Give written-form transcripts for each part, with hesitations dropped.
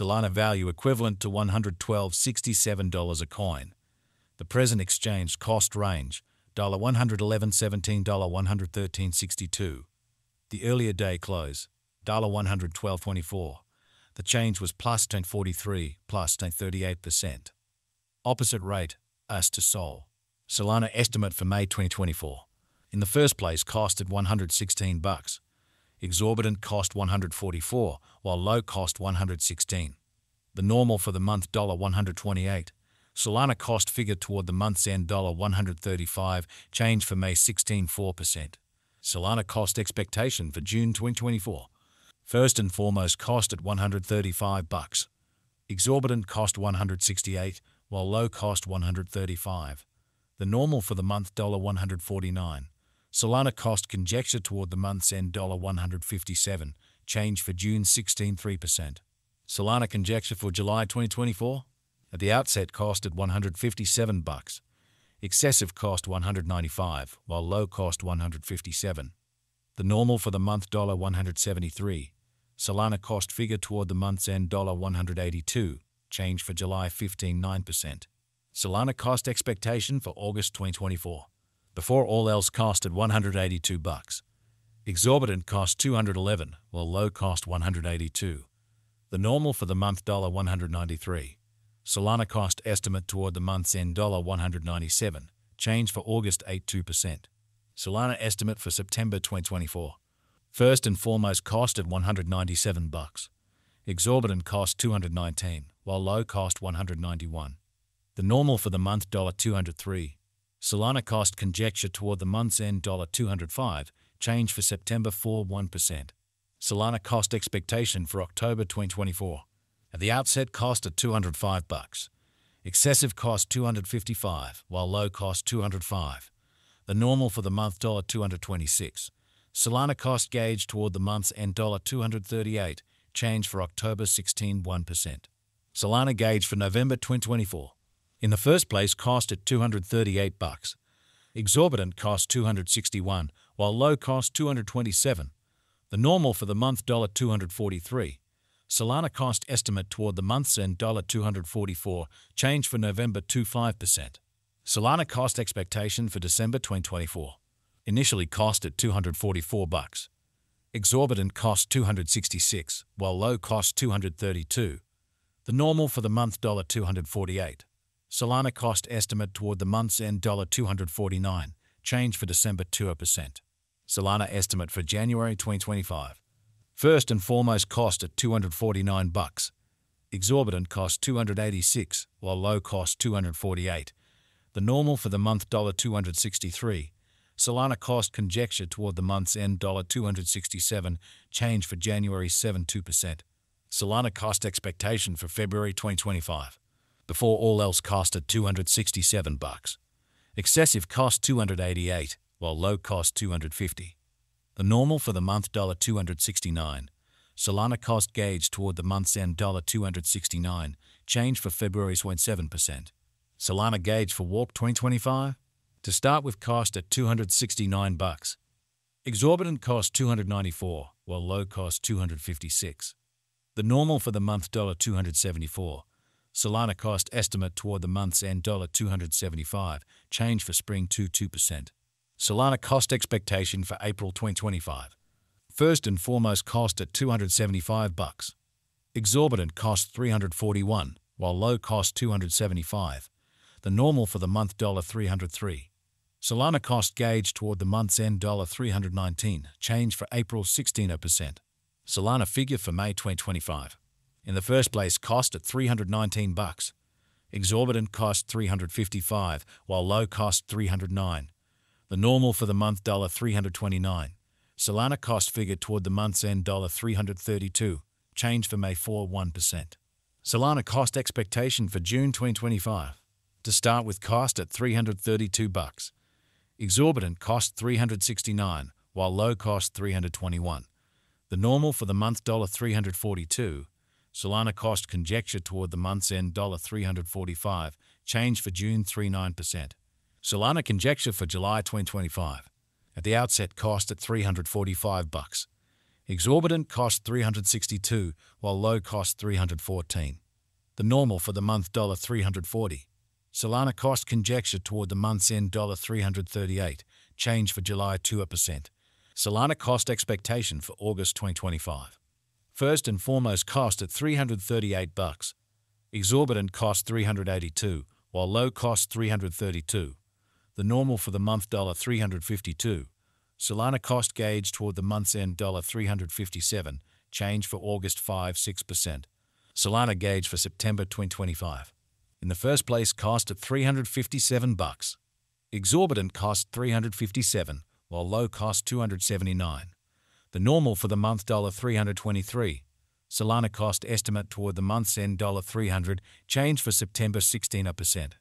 Solana value equivalent to $112.67 a coin. The present exchange cost range, $111.17, $113.62. The earlier day close, $112.24. The change was plus 10.43, plus 10.38%. Opposite rate, as to Sol. Solana estimate for May 2024. In the first place, cost at $116. Exorbitant cost $144, while low cost $116. The normal for the month, $128. Solana cost figure toward the month's end, $135. Change for May 16, 4%. Solana cost expectation for June 2024. First and foremost, cost at $135. Exorbitant cost $168, while low cost $135. The normal for the month, $149. Solana cost conjecture toward the month's end, $157. Change for June 16, 3%. Solana conjecture for July 2024. At the outset, cost at $157. Excessive cost $195, while low cost $157. The normal for the month, $173. Solana cost figure toward the month's end, $182. Change for July 15, 9%. Solana cost expectation for August 2024. Before all else, cost at $182. Exorbitant cost $211, while low cost $182. The normal for the month, $193. Solana cost estimate toward the month's end, $197. Change for August 8, 2%. Solana estimate for September 2024. First and foremost, cost at $197. Exorbitant cost $219, while low cost $191. The normal for the month, $203. Solana cost conjecture toward the month's end, $205. Change for September 4, 1%. Solana cost expectation for October 2024. At the outset, cost at $205. Excessive cost $255, while low cost $205. The normal for the month, $226. Solana cost gauge toward the month's end, $238. Change for October 16, 1%. Solana gauge for November 2024. In the first place, cost at $238. Exorbitant cost $261, while low cost $227. The normal for the month, $243. Solana cost estimate toward the month's end, $244. Change for November 2, 5%. Solana cost expectation for December 2024. Initially, cost at $244. Exorbitant cost $266, while low cost $232. The normal for the month, $248. Solana cost estimate toward the month's end, $249. Change for December 2%. Solana estimate for January 2025. First and foremost, cost at $249. Exorbitant cost $286, while low cost $248. The normal for the month, $263. Solana cost conjecture toward the month's end, $267, change for January 7, 2%. Solana cost expectation for February 2025. Before all else, cost at $267. Excessive cost $288, while low cost $250. The normal for the month, $269. Solana cost gauge toward the month's end, $269, change for February 7%. Solana gauge for Warp 2025. To start with, cost at $269. Exorbitant cost $294, while low cost $256. The normal for the month, $274. Solana cost estimate toward the month's end, $275, change for spring 2, 2%. Solana cost expectation for April 2025. First and foremost, cost at $275. Exorbitant cost $341, while low cost $275. The normal for the month, $303. Solana cost gauge toward the month's end, $319, change for April 16, 0%. Solana figure for May 2025. In the first place, cost at $319. Exorbitant cost $355, while low cost $309. The normal for the month, $329. Solana cost figure toward the month's end, $332, change for May 4, 1%. Solana cost expectation for June 2025. To start with, cost at $332. Exorbitant cost $369, while low cost $321. The normal for the month, $342. Solana cost conjecture toward the month's end, $345, change for June 3.9%. Solana conjecture for July 2025. At the outset, cost at $345. Exorbitant cost $362, while low cost $314. The normal for the month $340. Solana cost conjecture toward the month's end $338, change for July 2%. Solana cost expectation for August 2025. First and foremost cost at $338. Exorbitant cost $382, while low cost $332. The normal for the month $352. Solana cost gauge toward the month's end $357, change for August 5-6%. Solana gauge for September 2025. In the first place cost at $357. Exorbitant cost $357, while low cost $279. The normal for the month $323. Solana cost estimate toward the month's end $300, change for September 16%.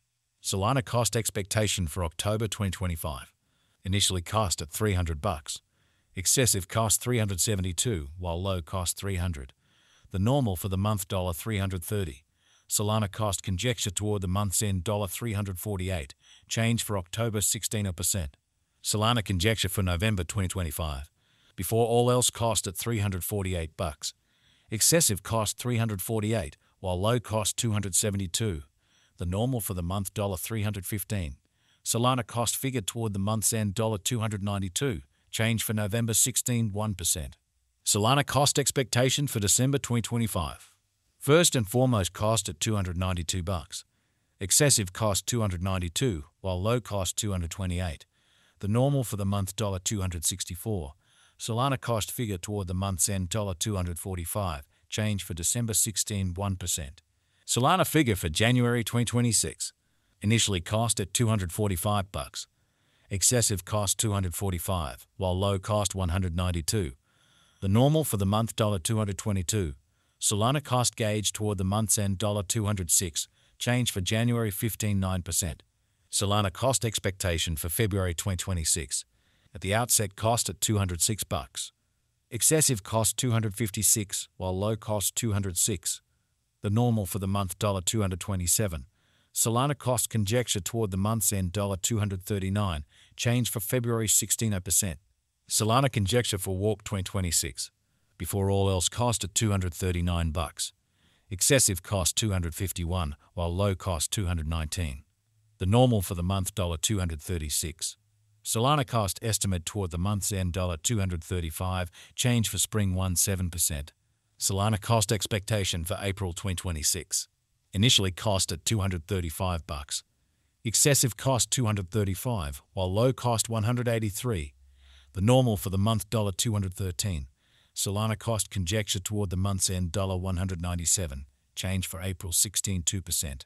Solana cost expectation for October 2025. Initially cost at $300. Excessive cost $372, while low cost $300. The normal for the month $330. Solana cost conjecture toward the month's end $348, change for October 16%. Solana conjecture for November 2025. Before all else cost at $348. Excessive cost $348, while low cost $272. The normal for the month $315. Solana cost figure toward the month's end $292, change for November 16-1%. Solana cost expectation for December 2025. First and foremost cost at $292. Excessive cost $292, while low cost $228. The normal for the month $264. Solana cost figure toward the month's end $245, change for December 16-1%. Solana figure for January 2026. Initially cost at $245. Excessive cost $245, while low cost $192. The normal for the month $222. Solana cost gauge toward the month's end $206, change for January 15-9%. Solana cost expectation for February 2026. At the outset cost at $206. Excessive cost $256, while low cost $206. The normal for the month $227. Solana cost conjecture toward the month's end $239, change for February 16%. Solana conjecture for Warp 2026. Before all else cost at $239. Excessive cost $251, while low cost $219. The normal for the month $236. Solana cost estimate toward the month's end $235, change for spring 17%. Solana cost expectation for April 2026. Initially cost at $235. Excessive cost $235, while low cost $183. The normal for the month $213. Solana cost conjecture toward the month's end $197, change for April 16-2%.